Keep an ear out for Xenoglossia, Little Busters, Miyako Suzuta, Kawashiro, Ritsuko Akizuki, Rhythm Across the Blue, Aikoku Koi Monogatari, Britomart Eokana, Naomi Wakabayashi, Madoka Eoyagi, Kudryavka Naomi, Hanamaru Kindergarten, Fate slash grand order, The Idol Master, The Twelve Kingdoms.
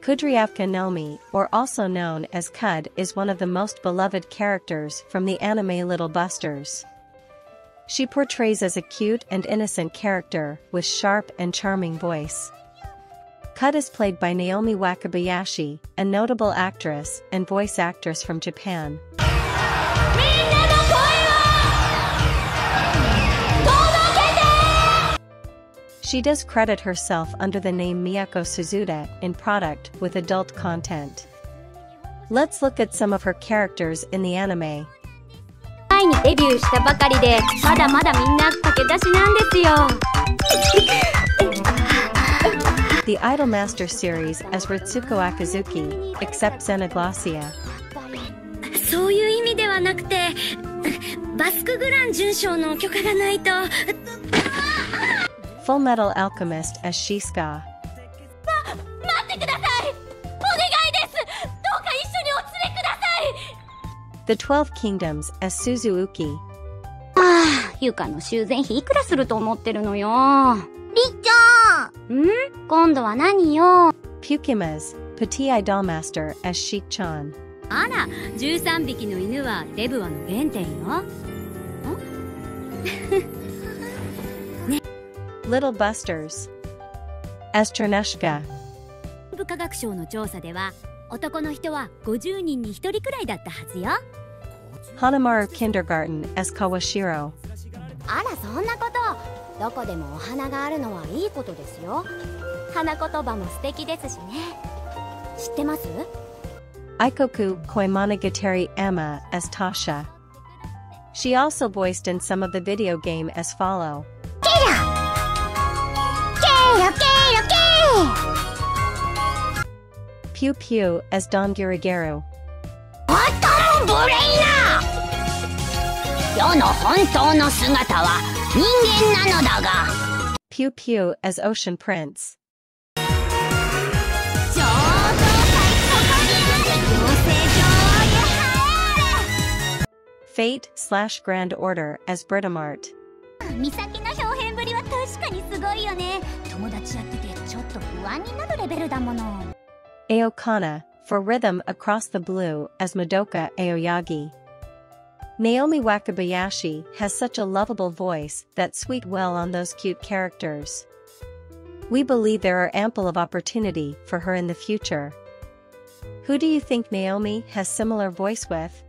Kudryavka Naomi, or also known as Kud, is one of the most beloved characters from the anime Little Busters. She portrays as a cute and innocent character with sharp and charming voice. Kud is played by Naomi Wakabayashi, a notable actress and voice actress from Japan. She does credit herself under the name Miyako Suzuta in product with adult content. Let's look at some of her characters in the anime. The Idol Master series as Ritsuko Akizuki, except Xenoglossia. Fullmetal Alchemist as Shizuka. The 12 Kingdoms as Suzuki. Pukima's Petit Idol Master as Sheik-chan. Little Busters as Cherneshka. Hanamaru Kindergarten as Kawashiro. Aikoku Koi Monogatari Emma as Tasha. She also voiced in some of the video game as follow. Pew Pew as Don Girigeru. Pew Pew as Ocean Prince. Fate slash Grand Order as Britomart. Eokana for Rhythm Across the Blue as Madoka Eoyagi. Naomi Wakabayashi has such a lovable voice that sweet well on those cute characters. We believe there are ample of opportunity for her in the future. Who do you think Naomi has similar voice with?